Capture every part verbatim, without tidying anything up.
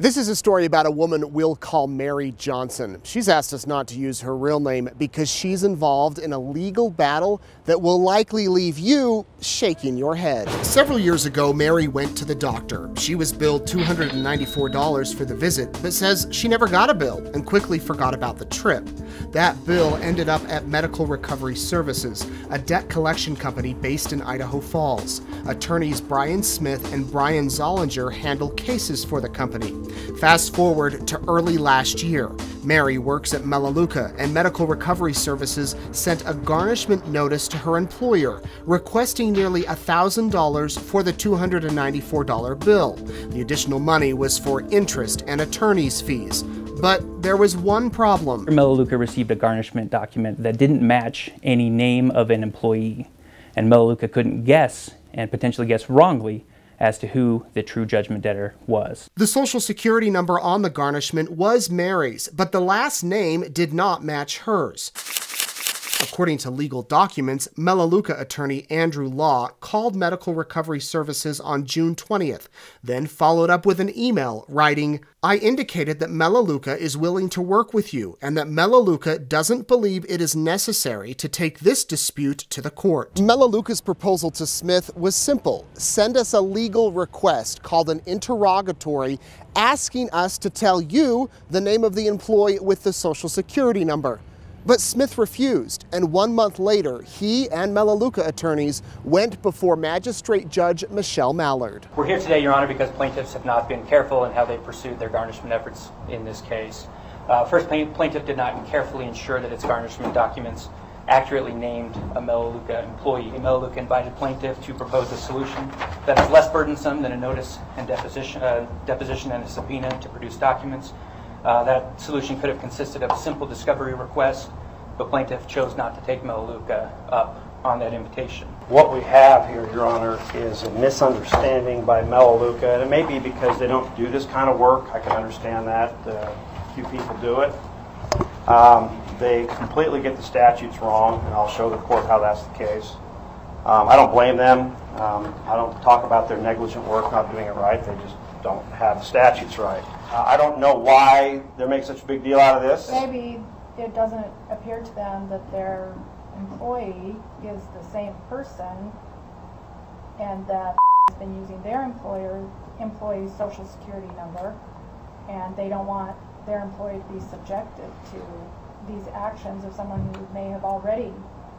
This is a story about a woman we'll call Mary Johnson. She's asked us not to use her real name because she's involved in a legal battle that will likely leave you shaking your head. Several years ago, Mary went to the doctor. She was billed two hundred ninety-four dollars for the visit, but says she never got a bill and quickly forgot about the trip. That bill ended up at Medical Recovery Services, a debt collection company based in Idaho Falls. Attorneys Bryan Smith and Bryan Zollinger handle cases for the company. Fast forward to early last year. Mary works at Melaleuca, and Medical Recovery Services sent a garnishment notice to her employer, requesting nearly one thousand dollars for the two hundred ninety-four dollar bill. The additional money was for interest and attorney's fees. But there was one problem. Melaleuca received a garnishment document that didn't match any name of an employee, and Melaleuca couldn't guess, and potentially guess wrongly, as to who the true judgment debtor was. The social security number on the garnishment was Mary's, but the last name did not match hers. According to legal documents, Melaleuca attorney Andrew Law called Medical Recovery Services on June twentieth, then followed up with an email writing, "I indicated that Melaleuca is willing to work with you and that Melaleuca doesn't believe it is necessary to take this dispute to the court." Melaleuca's proposal to Smith was simple. Send us a legal request called an interrogatory asking us to tell you the name of the employee with the social security number. But Smith refused, and one month later, he and Melaleuca attorneys went before Magistrate Judge Michelle Mallard. We're here today, Your Honor, because plaintiffs have not been careful in how they pursued their garnishment efforts in this case. Uh, first, plaintiff did not carefully ensure that its garnishment documents accurately named a Melaleuca employee. Melaleuca invited plaintiff to propose a solution that is less burdensome than a notice and deposition, uh, deposition and a subpoena to produce documents. Uh, that solution could have consisted of a simple discovery request. The plaintiff chose not to take Melaleuca up on that invitation. What we have here, Your Honor, is a misunderstanding by Melaleuca, and it may be because they don't do this kind of work. I can understand that. Uh, few people do it. Um, they completely get the statutes wrong, and I'll show the court how that's the case. Um, I don't blame them. Um, I don't talk about their negligent work not doing it right. They just don't have the statutes right. Uh, I don't know why they're making such a big deal out of this. Maybe it doesn't appear to them that their employee is the same person and that has been using their employer employee's social security number, and they don't want their employee to be subjected to these actions of someone who may have already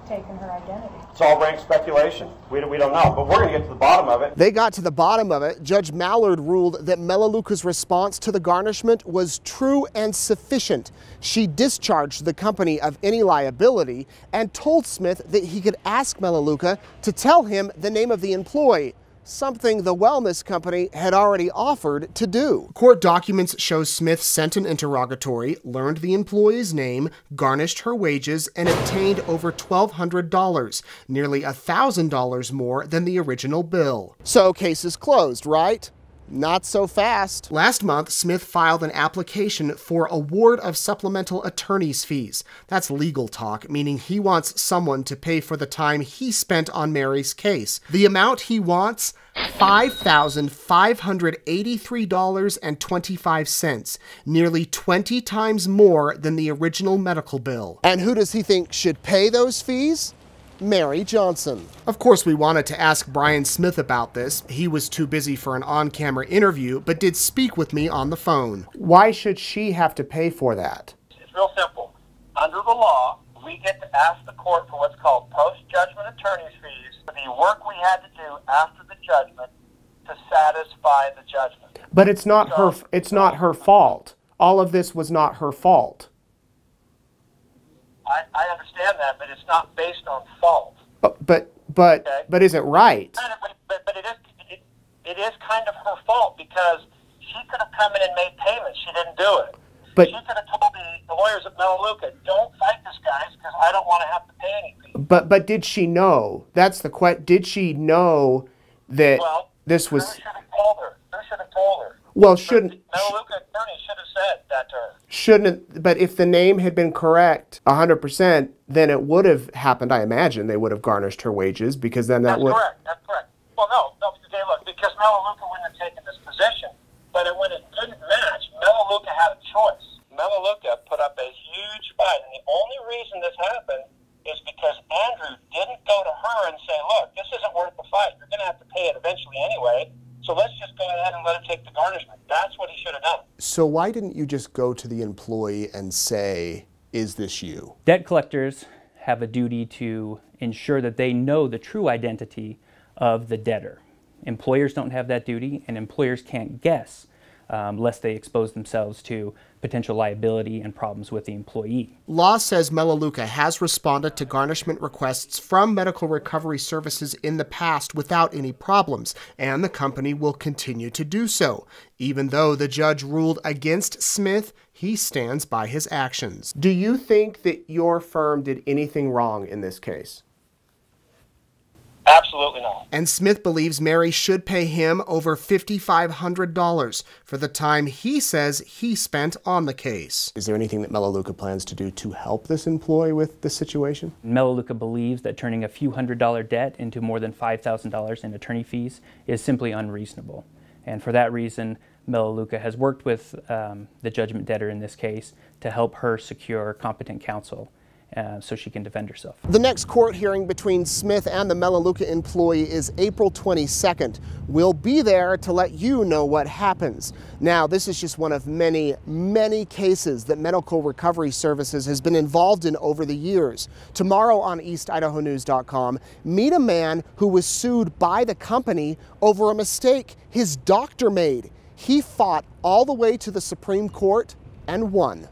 taken her identity. It's all rank speculation. We don't, we don't know, but we're going to get to the bottom of it. They got to the bottom of it. Judge Mallard ruled that Melaleuca's response to the garnishment was true and sufficient. She discharged the company of any liability and told Smith that he could ask Melaleuca to tell him the name of the employee, something the wellness company had already offered to do. Court documents show Smith sent an interrogatory, learned the employee's name, garnished her wages, and obtained over twelve hundred dollars, nearly one thousand dollars more than the original bill. So case is closed, right? Not so fast. Last month, Smith filed an application for award of supplemental attorney's fees. That's legal talk, meaning he wants someone to pay for the time he spent on Mary's case. The amount he wants, five thousand five hundred eighty-three dollars and twenty-five cents, nearly twenty times more than the original medical bill. And who does he think should pay those fees? Mary Johnson. Of course, we wanted to ask Bryan Smith about this. He was too busy for an on-camera interview, but did speak with me on the phone. Why should she have to pay for that? It's real simple. Under the law, we get to ask the court for what's called post-judgment attorney's fees for the work we had to do after the judgment to satisfy the judgment. But it's not so, her, it's not her fault. All of this was not her fault. I, I understand that, but it's not based on fault. But but but, okay? But is it right? But, but, but it is it, it is kind of her fault because she could have come in and made payments. She didn't do it. But she could have told the, the lawyers at Melaleuca, "Don't fight this, guys, because I don't want to have to pay anything." But but did she know? That's the question. Did she know that well, this was? Who should have told her? Who should have told her? Well, shouldn't Melaleuca attorney should have said that to her. Shouldn't, but if the name had been correct one hundred percent, then it would have happened. I imagine they would have garnished her wages because then that would. That's correct. That's correct. Well, no, no, because Melaleuca wouldn't have taken this position, but it, when it didn't match, put up a huge fight. And the only reason this happened is because Andrew didn't go to her and say, look, this isn't worth the fight. You're going to have to pay it eventually anyway. So let's just go ahead and let him take the garnishment. That's what he should have done. So why didn't you just go to the employee and say, is this you? Debt collectors have a duty to ensure that they know the true identity of the debtor. Employers don't have that duty, and employers can't guess um, lest they expose themselves to potential liability and problems with the employee. Law says Melaleuca has responded to garnishment requests from Medical Recovery Services in the past without any problems, and the company will continue to do so. Even though the judge ruled against Smith, he stands by his actions. Do you think that your firm did anything wrong in this case? Absolutely not. And Smith believes Mary should pay him over five thousand five hundred dollars for the time he says he spent on the case. Is there anything that Melaleuca plans to do to help this employee with this situation? Melaleuca believes that turning a few hundred dollar debt into more than five thousand dollars in attorney fees is simply unreasonable. And for that reason, Melaleuca has worked with um, the judgment debtor in this case to help her secure competent counsel. Uh, so she can defend herself. The next court hearing between Smith and the Melaleuca employee is April twenty-second. We'll be there to let you know what happens. Now, this is just one of many, many cases that Medical Recovery Services has been involved in over the years. Tomorrow on East Idaho News dot com, meet a man who was sued by the company over a mistake his doctor made. He fought all the way to the Supreme Court and won.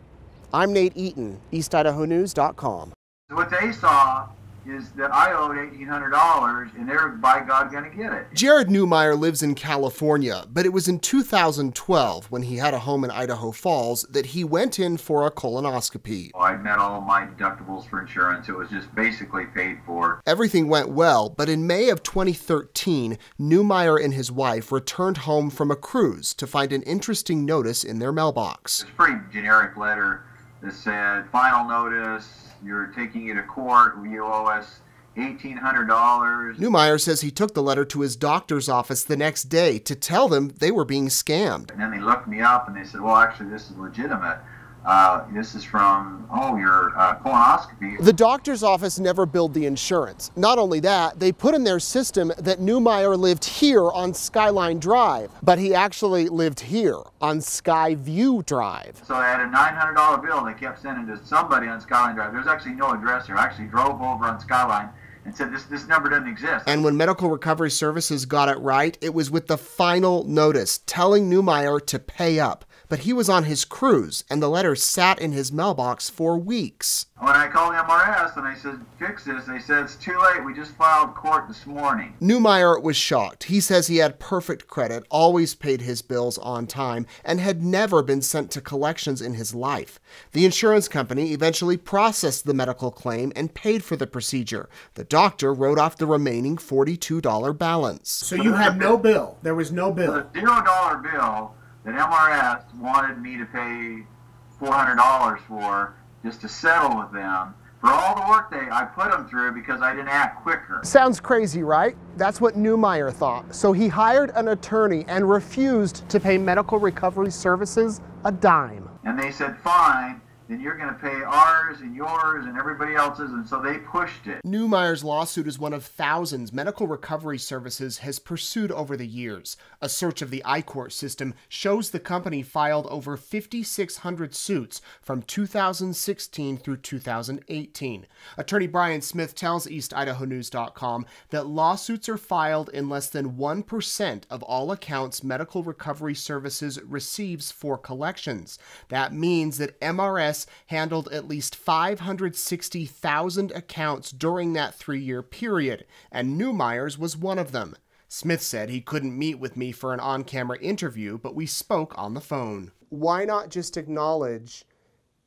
I'm Nate Eaton, East Idaho News dot com. What they saw is that I owed eighteen hundred dollars and they're, by God, going to get it. Jared Neumeier lives in California, but it was in two thousand twelve when he had a home in Idaho Falls that he went in for a colonoscopy. Oh, I met all my deductibles for insurance. It was just basically paid for. Everything went well, but in May of twenty thirteen, Neumeier and his wife returned home from a cruise to find an interesting notice in their mailbox. It's a pretty generic letter that said, final notice, you're taking you to court, you owe us eighteen hundred dollars. Neumeier says he took the letter to his doctor's office the next day to tell them they were being scammed. And then they looked me up and they said, well, actually, this is legitimate. Uh, this is from, oh, your uh, colonoscopy. The doctor's office never billed the insurance. Not only that, they put in their system that Neumeier lived here on Skyline Drive, but he actually lived here on Skyview Drive. So I had a nine hundred dollar bill they kept sending to somebody on Skyline Drive. There's actually no address here. I actually drove over on Skyline and said, this, this number doesn't exist. And when Medical Recovery Services got it right, it was with the final notice telling Neumeier to pay up. But he was on his cruise, and the letter sat in his mailbox for weeks. When I called M R S and I said, fix this, they said, it's too late, we just filed court this morning. Neumeier was shocked. He says he had perfect credit, always paid his bills on time, and had never been sent to collections in his life. The insurance company eventually processed the medical claim and paid for the procedure. The doctor wrote off the remaining forty-two dollar balance. So you had no bill? There was no bill? It was a zero dollar bill that M R S wanted me to pay four hundred dollars for, just to settle with them for all the work they I put them through because I didn't act quicker. Sounds crazy, right? That's what Neumeier thought. So he hired an attorney and refused to pay Medical Recovery Services a dime. And they said, fine, then you're going to pay ours and yours and everybody else's, and so they pushed it. Neumeier's lawsuit is one of thousands Medical Recovery Services has pursued over the years. A search of the iCourt system shows the company filed over fifty-six hundred suits from two thousand sixteen through two thousand eighteen. Attorney Bryan Smith tells East Idaho News dot com that lawsuits are filed in less than one percent of all accounts Medical Recovery Services receives for collections. That means that M R S handled at least five hundred sixty thousand accounts during that three-year period, and Neumeier's was one of them. Smith said he couldn't meet with me for an on-camera interview, but we spoke on the phone. Why not just acknowledge,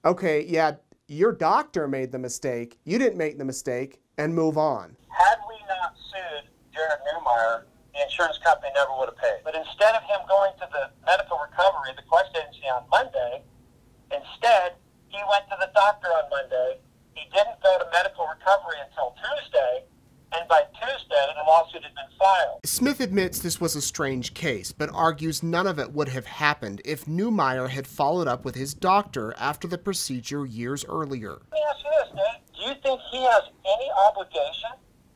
okay, yeah, your doctor made the mistake, you didn't make the mistake, and move on? Had we not sued Jared Neumeier, the insurance company never would have paid. But instead of him going to the medical recovery, the quest agency on Monday, instead, he went to the doctor on Monday. He didn't go to medical recovery until Tuesday, and by Tuesday, the lawsuit had been filed. Smith Smith admits this was a strange case, but argues none of it would have happened if Neumeier had followed up with his doctor after the procedure years earlier. Let me ask you this, Nate. Do you think he has any obligation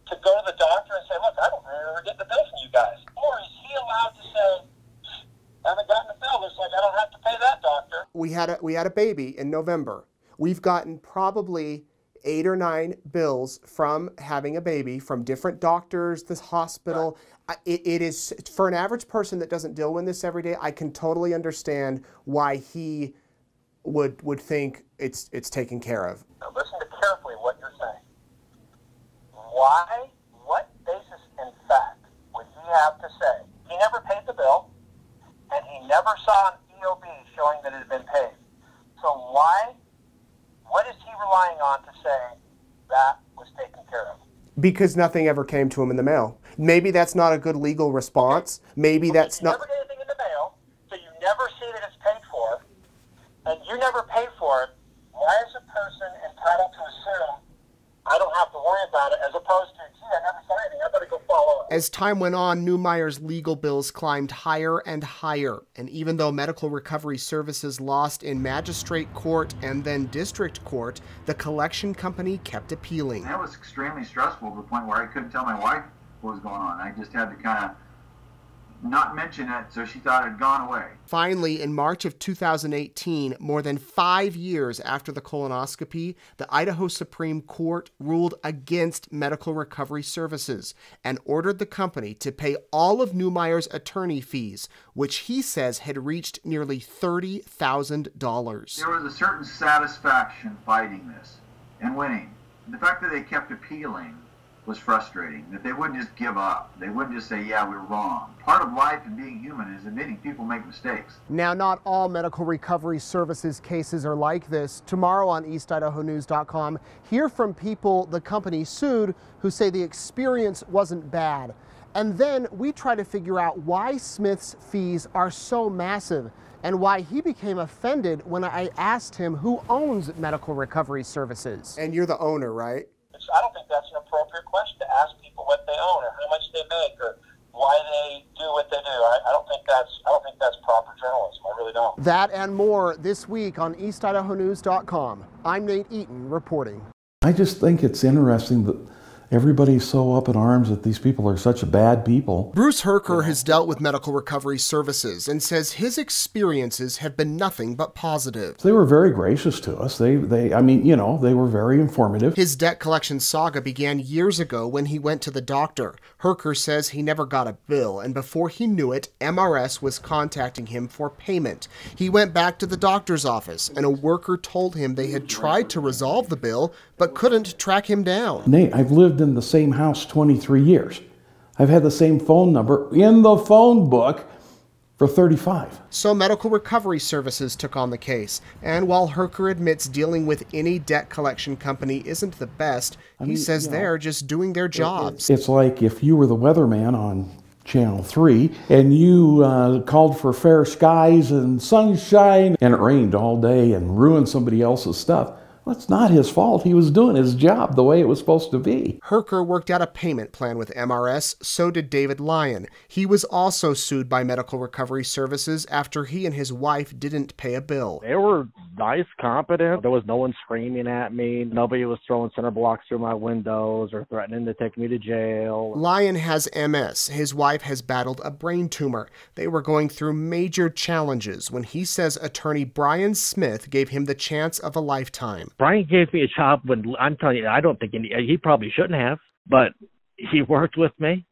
to go to the doctor and say, look, I don't remember getting the bill from you guys? Or is he allowed to say, I haven't gotten the bill, it's like I don't have to pay that doctor? We had a, we had a baby in November. We've gotten probably eight or nine bills from having a baby from different doctors, this hospital. Right. It, it is, for an average person that doesn't deal with this every day, I can totally understand why he would would think it's it's taken care of. Now listen to carefully what you're saying. Why, what basis in fact would he have to say, he never paid the bill and he never saw an E O B showing that it had been paid? So why, what is he relying on to say that was taken care of? Because nothing ever came to him in the mail. Maybe that's not a good legal response. Maybe okay, that's you not... You never get anything in the mail, so you never see that it's paid for, and you never pay for it. Why is a person entitled to assume I don't have to worry about it, as opposed to, gee, I never saw anything, I better go follow up? As time went on, Neumeier's legal bills climbed higher and higher, and even though Medical Recovery Services lost in magistrate court and then district court, the collection company kept appealing. That was extremely stressful to the point where I couldn't tell my wife what was going on. I just had to kind of not mention it, so she thought it had gone away. Finally, in March of two thousand eighteen, more than five years after the colonoscopy, the Idaho Supreme Court ruled against Medical Recovery Services and ordered the company to pay all of Neumeier's attorney fees, which he says had reached nearly thirty thousand dollars. There was a certain satisfaction fighting this and winning. The fact that they kept appealing was frustrating, that they wouldn't just give up. They wouldn't just say, yeah, we're wrong. Part of life and being human is admitting people make mistakes. Now, not all Medical Recovery Services cases are like this. Tomorrow on East Idaho News dot com, hear from people the company sued who say the experience wasn't bad. And then we try to figure out why Smith's fees are so massive and why he became offended when I asked him who owns Medical Recovery Services. And you're the owner, right? I don't think that's an appropriate question to ask people what they own or how much they make or why they do what they do. I, I don't think that's I don't think that's proper journalism. I really don't. That and more this week on East Idaho News dot com. I'm Nate Eaton reporting. I just think it's interesting that everybody's so up in arms that these people are such bad people. Bruce Herker has dealt with Medical Recovery Services and says his experiences have been nothing but positive. They were very gracious to us. They, they, I mean, you know, they were very informative. His debt collection saga began years ago when he went to the doctor. Herker says he never got a bill, and before he knew it, M R S was contacting him for payment. He went back to the doctor's office, and a worker told him they had tried to resolve the bill, but couldn't track him down. Nate, I've lived in the same house twenty-three years. I've had the same phone number in the phone book for thirty-five. So Medical Recovery Services took on the case, and while Herker admits dealing with any debt collection company isn't the best, I mean, he says you know, they're just doing their jobs. It's like if you were the weatherman on Channel three and you uh, called for fair skies and sunshine and it rained all day and ruined somebody else's stuff. Well, it's not his fault. He was doing his job the way it was supposed to be. Herker worked out a payment plan with M R S. So did David Lyon. He was also sued by Medical Recovery Services after he and his wife didn't pay a bill. They were nice, competent. There was no one screaming at me. Nobody was throwing cinder blocks through my windows or threatening to take me to jail. Lyon has M S. His wife has battled a brain tumor. They were going through major challenges when he says attorney Bryan Smith gave him the chance of a lifetime. Bryan gave me a job when, I'm telling you, I don't think any, he probably shouldn't have, but he worked with me.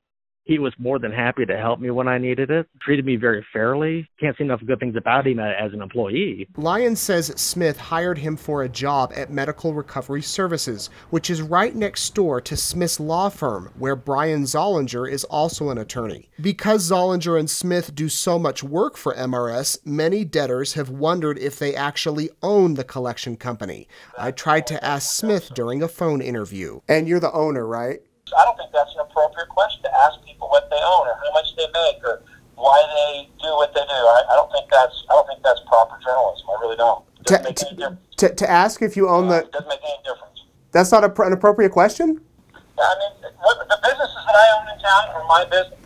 He was more than happy to help me when I needed it, treated me very fairly. Can't say enough good things about him as an employee. Lyon says Smith hired him for a job at Medical Recovery Services, which is right next door to Smith's law firm, where Bryan Zollinger is also an attorney. Because Zollinger and Smith do so much work for M R S, many debtors have wondered if they actually own the collection company. I tried to ask Smith during a phone interview. And you're the owner, right? I don't think that's an appropriate question to ask people what they own or how much they make or why they do what they do. I, I don't think that's I don't think that's proper journalism. I really don't. It doesn't to, make any difference. To, to ask if you own uh, the it doesn't make any difference. That's not a, an appropriate question. I mean, the businesses that I own in town are my business.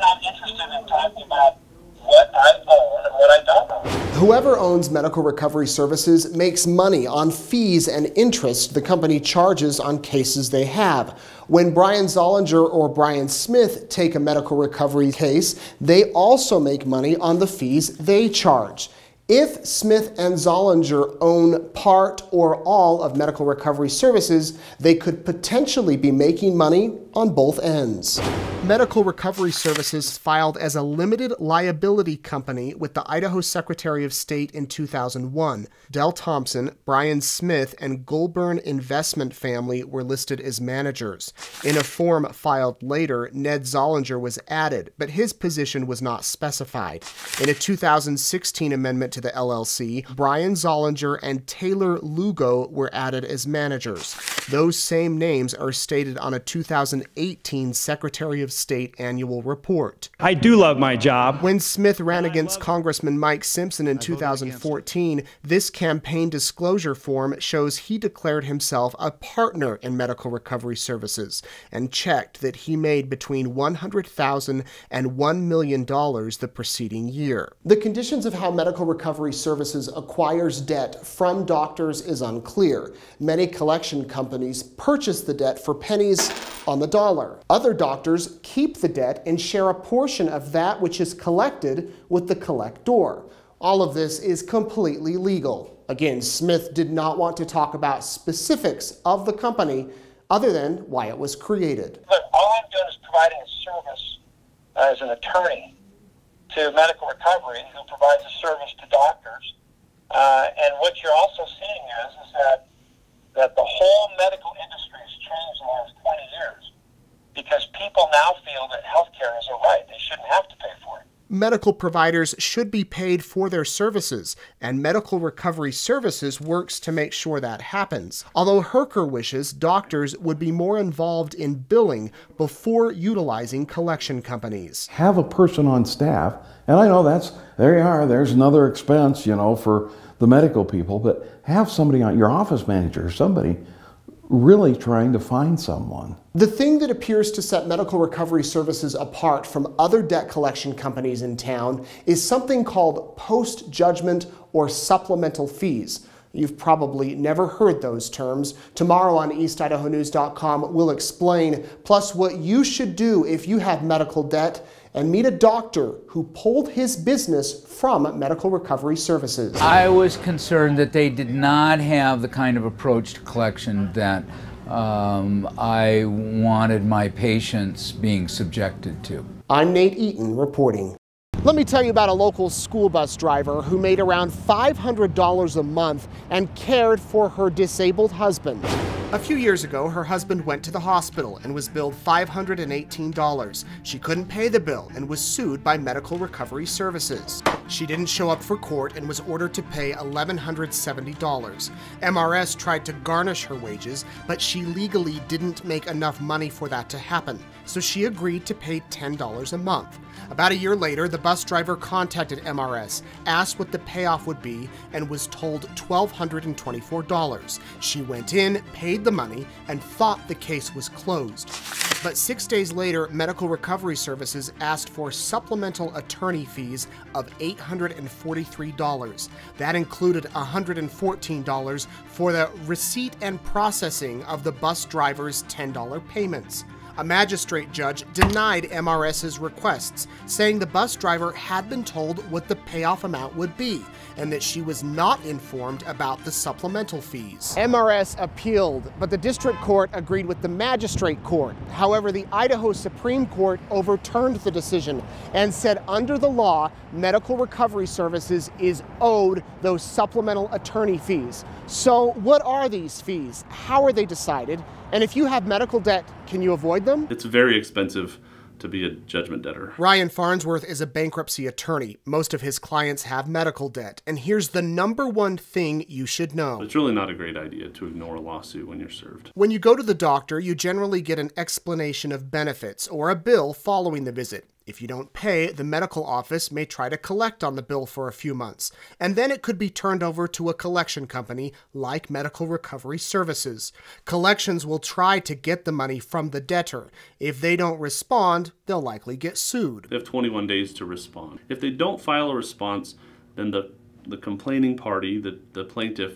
not interested in talking about what I own and what I don't own. Whoever owns Medical Recovery Services makes money on fees and interest the company charges on cases they have. When Bryan Zollinger or Bryan Smith take a medical recovery case, they also make money on the fees they charge. If Smith and Zollinger own part or all of Medical Recovery Services, they could potentially be making money on both ends. Medical Recovery Services filed as a limited liability company with the Idaho Secretary of State in two thousand one. Dell Thompson, Bryan Smith, and Goulburn Investment Family were listed as managers. In a form filed later, Ned Zollinger was added, but his position was not specified. In a two thousand sixteen amendment to the L L C, Bryan Zollinger and Taylor Lugo were added as managers. Those same names are stated on a two thousand eighteen Secretary of State annual report. I do love my job. When Smith ran against Congressman Mike Simpson in two thousand fourteen, this campaign disclosure form shows he declared himself a partner in Medical Recovery Services and checked that he made between one hundred thousand dollars and one million dollars the preceding year. The conditions of how Medical Recovery Services acquires debt from doctors is unclear. Many collection companies purchase the debt for pennies on the dollar. Other doctors keep the debt and share a portion of that which is collected with the collector. All of this is completely legal. Again, Smith did not want to talk about specifics of the company other than why it was created. Look, all I'm doing is providing a service as an attorney to Medical Recovery, who provides a service to doctors. Uh, and what you're also seeing is, is that that the whole medical industry has changed in the last twenty years because people now feel that healthcare is a right. They shouldn't have to pay for it. Medical providers should be paid for their services, and Medical Recovery Services works to make sure that happens. Although Herker wishes doctors would be more involved in billing before utilizing collection companies. Have a person on staff, and I know that's, there you are, there's another expense, you know, for the medical people, but have somebody on, your office manager or somebody, really trying to find someone. The thing that appears to set Medical Recovery Services apart from other debt collection companies in town is something called post-judgment or supplemental fees. You've probably never heard those terms. Tomorrow on East Idaho News dot com, we'll explain, plus what you should do if you have medical debt, and meet a doctor who pulled his business from Medical Recovery Services. I was concerned that they did not have the kind of approach to collection that um, I wanted my patients being subjected to. I'm Nate Eaton reporting. Let me tell you about a local school bus driver who made around five hundred dollars a month and cared for her disabled husband. A few years ago, her husband went to the hospital and was billed five hundred eighteen dollars. She couldn't pay the bill and was sued by Medical Recovery Services. She didn't show up for court and was ordered to pay one thousand one hundred seventy dollars. M R S tried to garnish her wages, but she legally didn't make enough money for that to happen, so she agreed to pay ten dollars a month. About a year later, the bus driver contacted M R S, asked what the payoff would be, and was told one thousand two hundred twenty-four dollars. She went in, paid the money, and thought the case was closed. But six days later, Medical Recovery Services asked for supplemental attorney fees of eight hundred forty-three dollars. That included one hundred fourteen dollars for the receipt and processing of the bus driver's ten dollar payments. A magistrate judge denied MRS's requests, saying the bus driver had been told what the payoff amount would be and that she was not informed about the supplemental fees. M R S appealed, but the district court agreed with the magistrate court. However, the Idaho Supreme Court overturned the decision and said under the law, Medical Recovery Services is owed those supplemental attorney fees. So what are these fees? How are they decided? And if you have medical debt, can you avoid them? It's very expensive to be a judgment debtor. Ryan Farnsworth is a bankruptcy attorney. Most of his clients have medical debt. And here's the number one thing you should know. It's really not a great idea to ignore a lawsuit when you're served. When you go to the doctor, you generally get an explanation of benefits or a bill following the visit. If you don't pay, the medical office may try to collect on the bill for a few months, and then it could be turned over to a collection company like Medical Recovery Services. Collections will try to get the money from the debtor. If they don't respond, they'll likely get sued. They have twenty-one days to respond. If they don't file a response, then the, the complaining party, the, the plaintiff,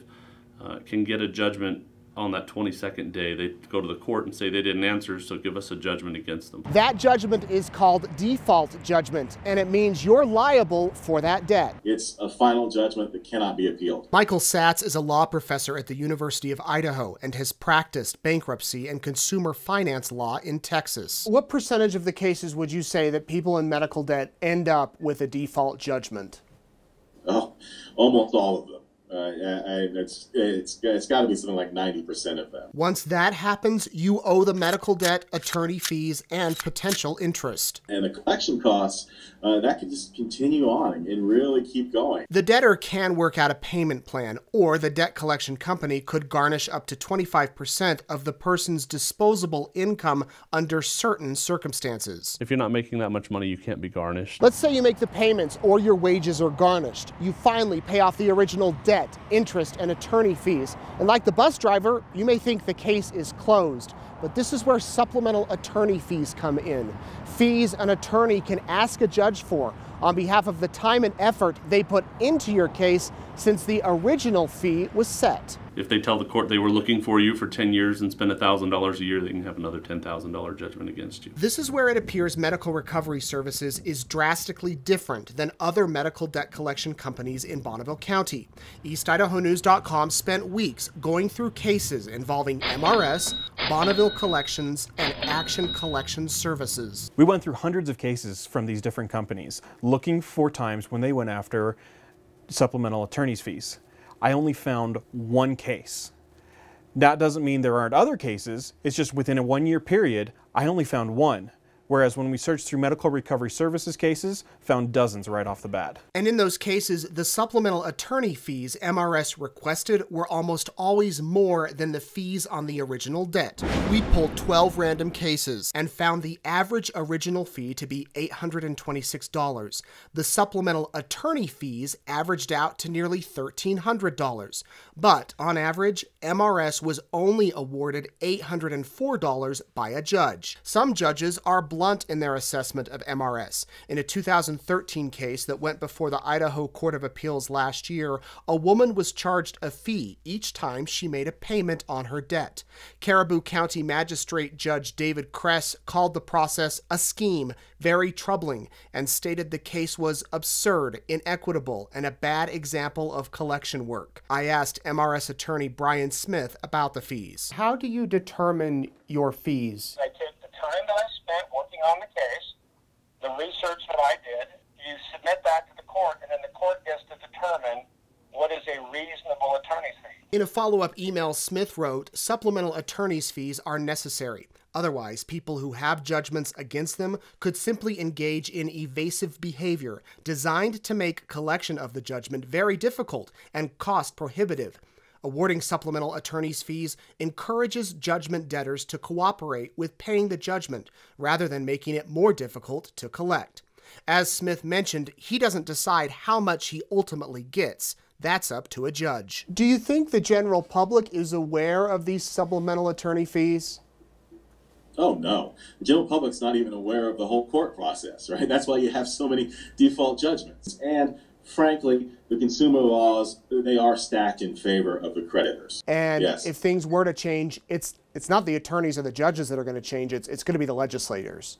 uh, can get a judgment on that twenty-second day. They go to the court and say they didn't answer, so give us a judgment against them. That judgment is called default judgment, and it means you're liable for that debt. It's a final judgment that cannot be appealed. Michael Satz is a law professor at the University of Idaho and has practiced bankruptcy and consumer finance law in Texas. What percentage of the cases would you say that people in medical debt end up with a default judgment? Oh, almost all of them. Uh, I, it's it's, it's got to be something like ninety percent of them. Once that happens, you owe the medical debt, attorney fees, and potential interest. And the collection costs, uh, that can just continue on and really keep going. The debtor can work out a payment plan, or the debt collection company could garnish up to twenty-five percent of the person's disposable income under certain circumstances. If you're not making that much money, you can't be garnished. Let's say you make the payments or your wages are garnished. You finally pay off the original debt, interest, and attorney fees. And like the bus driver, you may think the case is closed, but this is where supplemental attorney fees come in. Fees an attorney can ask a judge for on behalf of the time and effort they put into your case since the original fee was set. If they tell the court they were looking for you for ten years and spend one thousand dollars a year, they can have another ten thousand dollar judgment against you. This is where it appears Medical Recovery Services is drastically different than other medical debt collection companies in Bonneville County. East Idaho News dot com spent weeks going through cases involving M R S, Bonneville Collections, and Action Collection Services. We went through hundreds of cases from these different companies, looking for times when they went after supplemental attorney's fees. I only found one case. That doesn't mean there aren't other cases, it's just within a one-year period, I only found one. Whereas when we searched through Medical Recovery Services cases, found dozens right off the bat. And in those cases, the supplemental attorney fees M R S requested were almost always more than the fees on the original debt. We pulled twelve random cases and found the average original fee to be eight hundred twenty-six dollars. The supplemental attorney fees averaged out to nearly one thousand three hundred dollars. But on average, M R S was only awarded eight hundred four dollars by a judge. Some judges are blunt in their assessment of M R S. In a two thousand thirteen case that went before the Idaho Court of Appeals last year, a woman was charged a fee each time she made a payment on her debt. Caribou County Magistrate Judge David Cress called the process a scheme, very troubling, and stated the case was absurd, inequitable, and a bad example of collection work. I asked M R S attorney Bryan Smith about the fees. How do you determine your fees? I take the time that I spent working on the case, the research that I did, you submit that to the court, and then the court gets to determine what is a reasonable attorney's fee. In a follow-up email, Smith wrote, "Supplemental attorney's fees are necessary. Otherwise, people who have judgments against them could simply engage in evasive behavior designed to make collection of the judgment very difficult and cost prohibitive. Awarding supplemental attorney's fees encourages judgment debtors to cooperate with paying the judgment rather than making it more difficult to collect." As Smith mentioned, he doesn't decide how much he ultimately gets. That's up to a judge. Do you think the general public is aware of these supplemental attorney fees? Oh, no. The general public's not even aware of the whole court process, right? That's why you have so many default judgments. And frankly, the consumer laws, they are stacked in favor of the creditors. And yes, if things were to change, it's it's not the attorneys or the judges that are going to change, it's, it's going to be the legislators.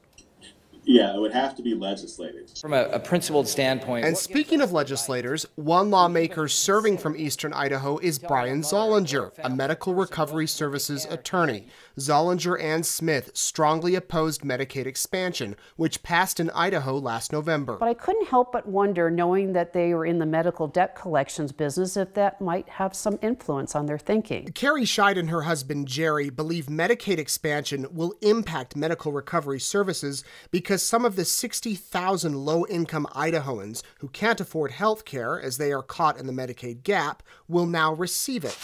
Yeah, it would have to be legislated. From a, a principled standpoint. And speaking of legislators, one lawmaker serving from eastern Idaho is Bryan Zollinger, a Medical Recovery Services attorney. Zollinger and Smith strongly opposed Medicaid expansion, which passed in Idaho last November. But I couldn't help but wonder, knowing that they were in the medical debt collections business, if that might have some influence on their thinking. Carrie Scheid and her husband Jerry believe Medicaid expansion will impact Medical Recovery Services because Because some of the sixty thousand low-income Idahoans who can't afford health care as they are caught in the Medicaid gap will now receive it.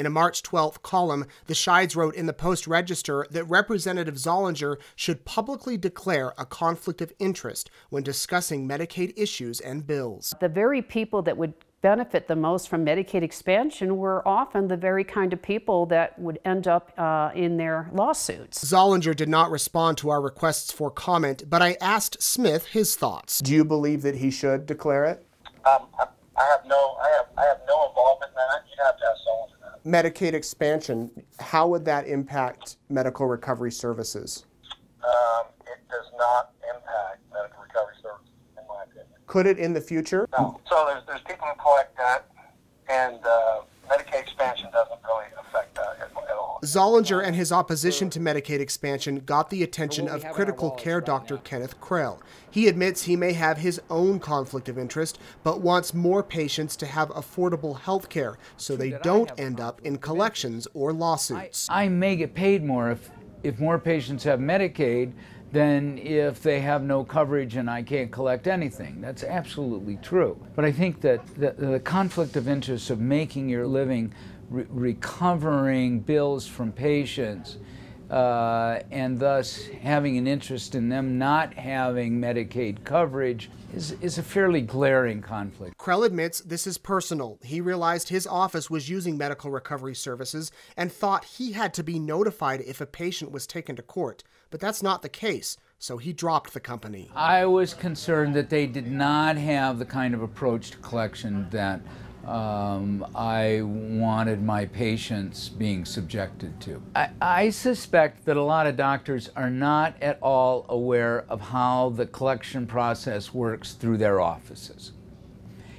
In a March twelfth column, the Scheids wrote in the Post-Register that Representative Zollinger should publicly declare a conflict of interest when discussing Medicaid issues and bills. The very people that would benefit the most from Medicaid expansion were often the very kind of people that would end up uh, in their lawsuits. Zollinger did not respond to our requests for comment, but I asked Smith his thoughts. Do you believe that he should declare it? Um, I have no, I have, I have no involvement in that. You'd have to ask Zollinger that. Medicaid expansion, how would that impact Medical Recovery Services? Um, it does not impact Medical Recovery Services, in my opinion. Could it in the future? No. So there's, there's people who collect that, and uh, Medicaid expansion doesn't really affect that at, at all. Zollinger and his opposition to Medicaid expansion got the attention of critical care doctor Kenneth Krell. He admits he may have his own conflict of interest, but wants more patients to have affordable health care so they don't end up in collections or lawsuits. I, I may get paid more if, if more patients have Medicaid than if they have no coverage and I can't collect anything. That's absolutely true. But I think that the, the conflict of interest of making your living re recovering bills from patients uh, and thus having an interest in them not having Medicaid coverage is, is a fairly glaring conflict. Krell admits this is personal. He realized his office was using Medical Recovery Services and thought he had to be notified if a patient was taken to court. But that's not the case, so he dropped the company. I was concerned that they did not have the kind of approach to collection that um, I wanted my patients being subjected to. I, I suspect that a lot of doctors are not at all aware of how the collection process works through their offices,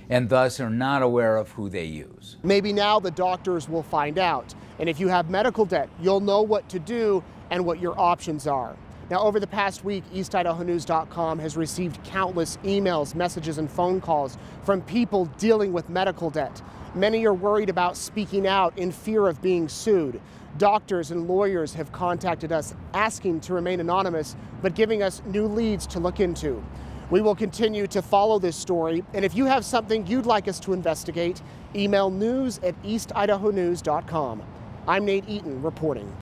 and thus are not aware of who they use. Maybe now the doctors will find out. And if you have medical debt, you'll know what to do and what your options are. Now, over the past week, East Idaho News dot com has received countless emails, messages, and phone calls from people dealing with medical debt. Many are worried about speaking out in fear of being sued. Doctors and lawyers have contacted us asking to remain anonymous, but giving us new leads to look into. We will continue to follow this story, and if you have something you'd like us to investigate, email news at East Idaho News dot com. I'm Nate Eaton reporting.